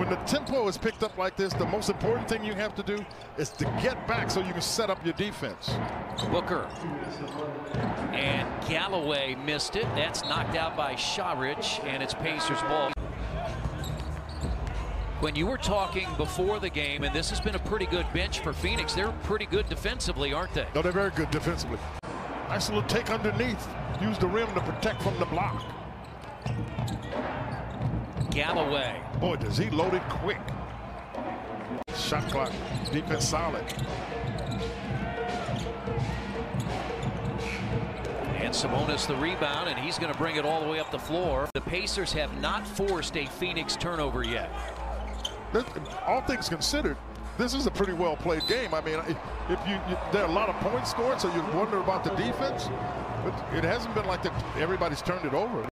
When the tempo is picked up like this, the most important thing you have to do is to get back so you can set up your defense. Booker. And Galloway missed it. That's knocked out by Shawridge, and it's Pacers ball. When you were talking before the game, and this has been a pretty good bench for Phoenix, they're pretty good defensively, aren't they? No, they're very good defensively. Nice little take underneath. Use the rim to protect from the block. Galloway. Boy, does he load it quick. Shot clock. Defense solid. And Sabonis the rebound, and he's going to bring it all the way up the floor. The Pacers have not forced a Phoenix turnover yet. All things considered, this is a pretty well-played game. I mean, there are a lot of points scored, so you wonder about the defense. But it hasn't been like that. Everybody's turned it over.